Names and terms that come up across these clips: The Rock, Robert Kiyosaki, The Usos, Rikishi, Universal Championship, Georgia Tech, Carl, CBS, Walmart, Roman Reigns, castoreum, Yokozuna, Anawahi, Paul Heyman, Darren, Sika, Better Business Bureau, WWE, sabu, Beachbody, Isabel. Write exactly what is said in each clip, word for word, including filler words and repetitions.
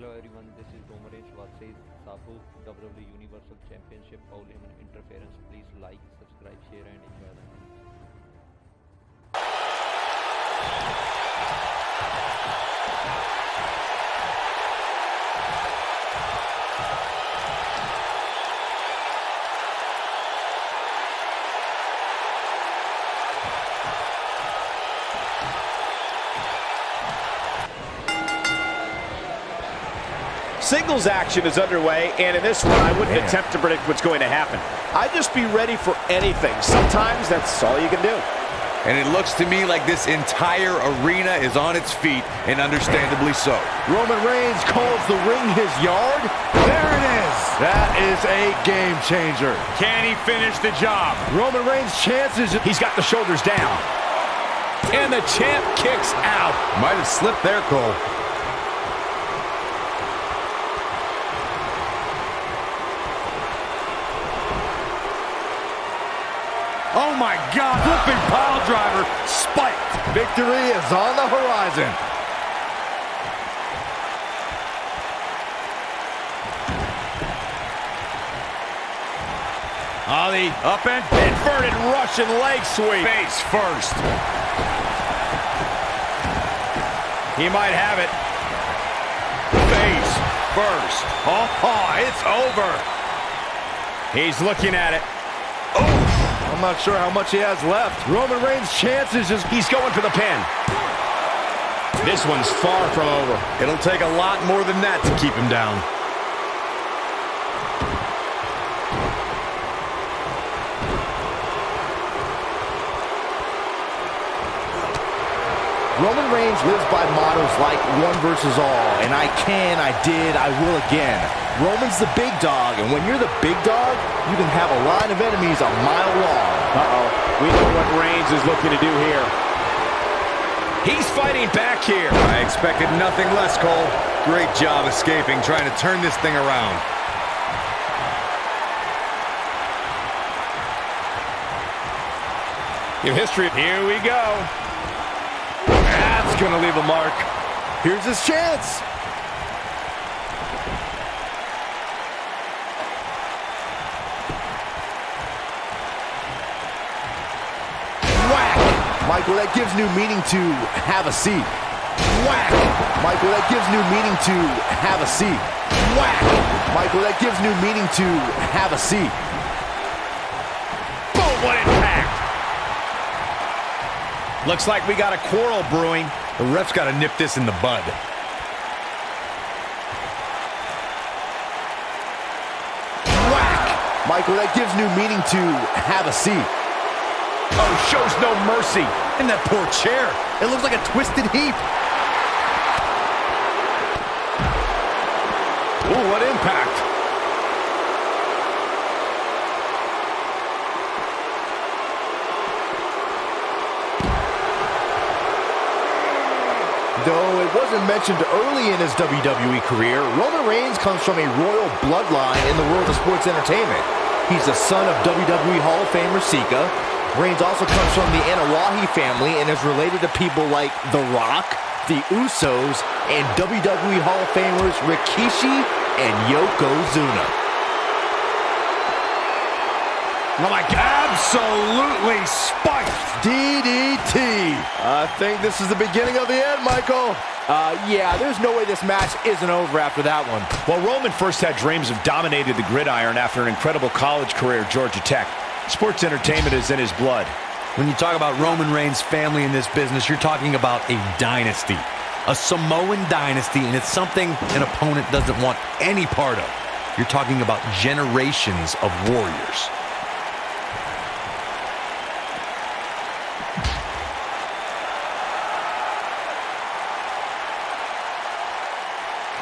Hello everyone, this is Roman Reigns. What says Sabu, W W E Universal Championship, Paul Heyman interference. Please like, subscribe, share and enjoy the match. Singles action is underway, and in this one, I wouldn't Man. attempt to predict what's going to happen. I'd just be ready for anything. Sometimes that's all you can do. And it looks to me like this entire arena is on its feet, and understandably so. Roman Reigns calls the ring his yard. There it is. That is a game changer. Can he finish the job? Roman Reigns' chances. He's got the shoulders down. And the champ kicks out. Might have slipped there, Cole. Oh my God, flipping pile driver, spiked. Victory is on the horizon. Oh, the up and inverted Russian leg sweep. Face first. He might have it. Face first. Oh, oh, it's over. He's looking at it. Oh. I'm not sure how much he has left. Roman Reigns' chances is he's going for the pin. This one's far from over. It'll take a lot more than that to keep him down. Roman Reigns lives by mottos like one versus all, and I can, I did, I will again. Roman's the big dog, and when you're the big dog, you can have a line of enemies a mile long. Uh-oh, we know what Reigns is looking to do here. He's fighting back here. I expected nothing less, Cole. Great job escaping, trying to turn this thing around. In history, here we go. That's gonna leave a mark. Here's his chance. Whack! Michael, that gives new meaning to have a seat. Whack! Michael, that gives new meaning to have a seat. Whack! Michael, that gives new meaning to have a seat. Boom, what impact! Looks like we got a quarrel brewing. The ref's got to nip this in the bud. Whack! Michael, that gives new meaning to have a seat. Oh, shows no mercy. And that poor chair. It looks like a twisted heap. Oh, what impact! Though it wasn't mentioned early in his W W E career, Roman Reigns comes from a royal bloodline in the world of sports entertainment. He's the son of W W E Hall of Famer Sika. Reigns also comes from the Anawahi family and is related to people like The Rock, The Usos, and W W E Hall of Famers Rikishi and Yokozuna. Oh my God, absolutely spiked. D D T. I think this is the beginning of the end, Michael. Uh, yeah, there's no way this match isn't over after that one. Well, Roman first had dreams of dominating the gridiron after an incredible college career at Georgia Tech. Sports entertainment is in his blood. When you talk about Roman Reigns' family in this business, you're talking about a dynasty, a Samoan dynasty, and it's something an opponent doesn't want any part of. You're talking about generations of warriors.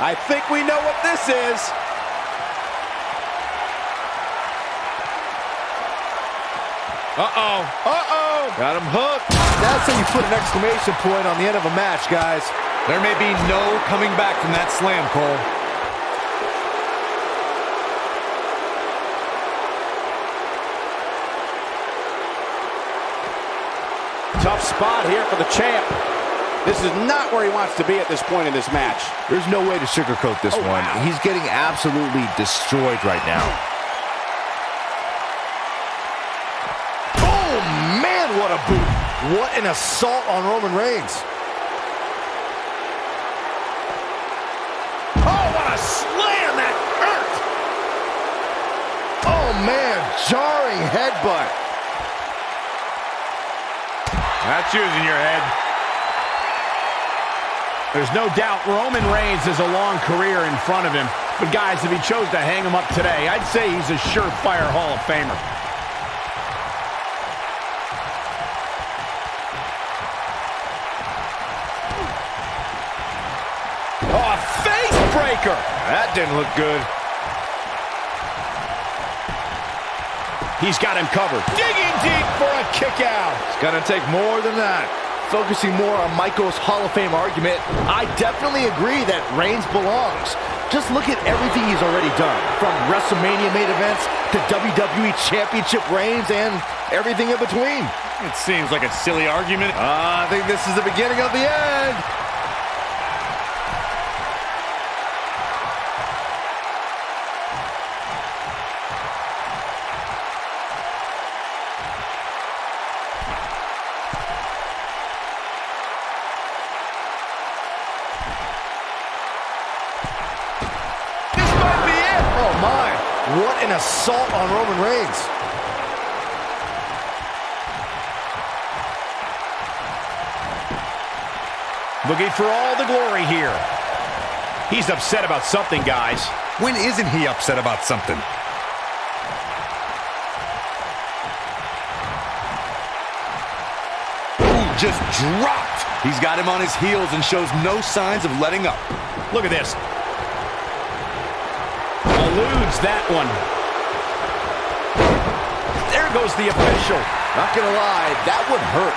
I think we know what this is. Uh-oh. Uh-oh. Got him hooked. That's how you put an exclamation point on the end of a match, guys. There may be no coming back from that slam, Cole. Tough spot here for the champ. This is not where he wants to be at this point in this match. There's no way to sugarcoat this oh, one. Wow. He's getting absolutely destroyed right now. Oh, man, what a boot. What an assault on Roman Reigns. Oh, what a slam that hurt. Oh, man, jarring headbutt. That's using your head. There's no doubt Roman Reigns has a long career in front of him. But guys, if he chose to hang him up today, I'd say he's a surefire Hall of Famer. Oh, a face breaker! That didn't look good. He's got him covered. Digging deep for a kick out. It's gonna take more than that. Focusing more on Michael's Hall of Fame argument, I definitely agree that Reigns belongs. Just look at everything he's already done, from WrestleMania main events to W W E Championship reigns and everything in between. It seems like a silly argument. Uh, I think this is the beginning of the end. What an assault on Roman Reigns. Looking for all the glory here. He's upset about something, guys. When isn't he upset about something? Ooh, just dropped. He's got him on his heels and shows no signs of letting up. Look at this. Eludes that one. There goes the official. Not gonna lie, that would hurt.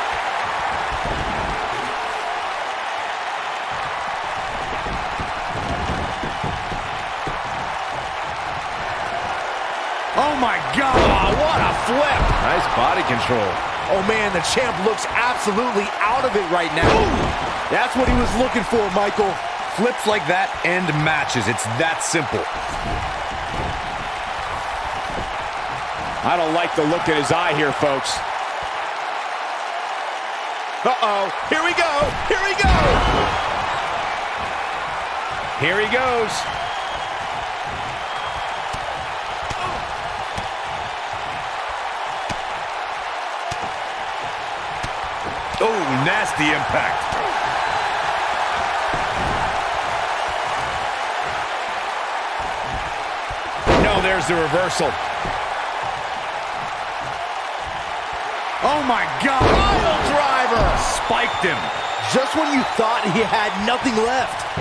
Oh my God, what a flip. Nice body control. Oh man, the champ looks absolutely out of it right now. Ooh. That's what he was looking for, Michael. Flips like that end matches. It's that simple. I don't like the look in his eye here, folks. Uh-oh. Here we go. Here we go. Here he goes. Oh, nasty impact. No, there's the reversal. Oh my God, pile driver! Spiked him. Just when you thought he had nothing left.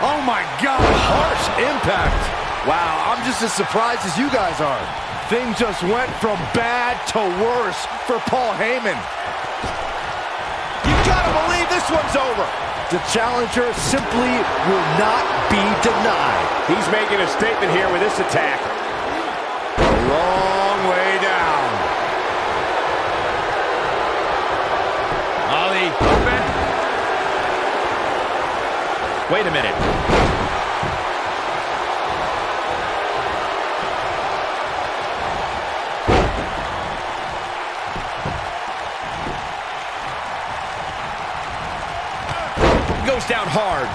Oh my God, harsh impact. Wow, I'm just as surprised as you guys are. Things just went from bad to worse for Paul Heyman. You gotta believe this one's over. The challenger simply will not be denied. He's making a statement here with this attack. A long way down. Ali, open. Wait a minute. Down hard.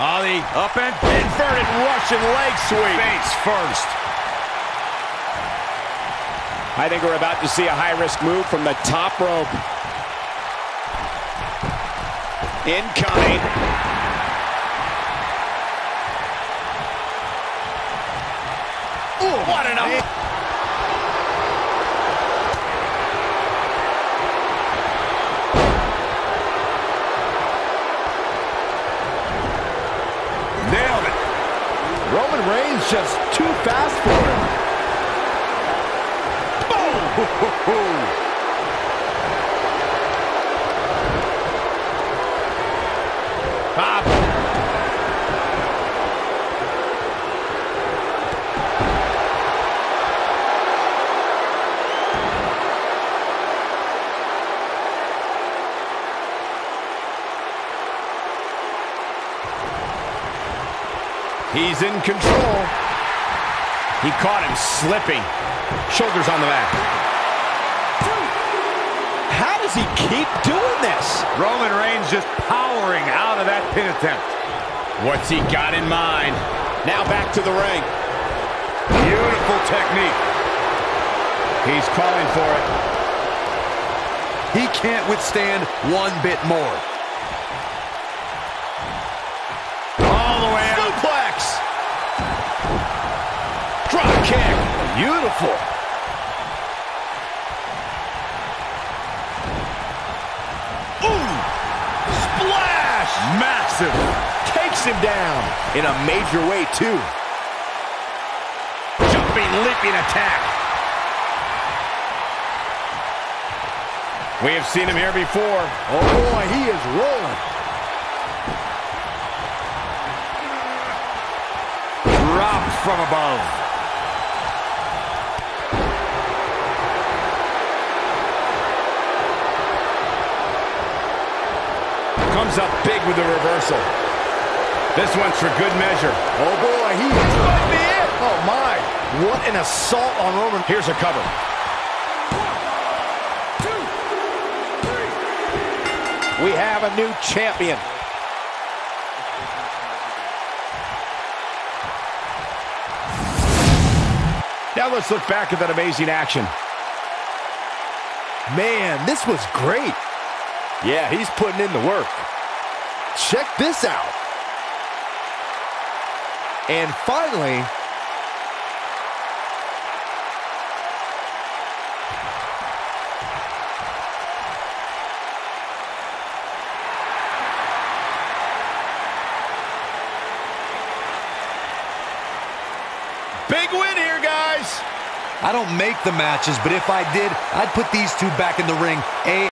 Ali up and inverted Russian leg sweep. Face first. I think we're about to see a high-risk move from the top rope. Incoming. Ooh, what an up. Reigns just too fast for him. Boom! Pop. He's in control. He caught him slipping. Shoulders on the back. How does he keep doing this? Roman Reigns just powering out of that pin attempt. What's he got in mind? Now back to the ring. Beautiful technique. He's calling for it. He can't withstand one bit more. Kick. Beautiful. Ooh. Splash. Massive. Takes him down in a major way, too. Jumping, leaping attack. We have seen him here before. Oh, boy, he is rolling. Dropped from above. Comes up big with the reversal. This one's for good measure. Oh, boy, he might be it. Oh, my. What an assault on Roman. Here's a cover. One, two, three. We have a new champion. Now let's look back at that amazing action. Man, this was great. Yeah, he's putting in the work. Check this out. And finally, big win here, guys. I don't make the matches, but if I did, I'd put these two back in the ring. A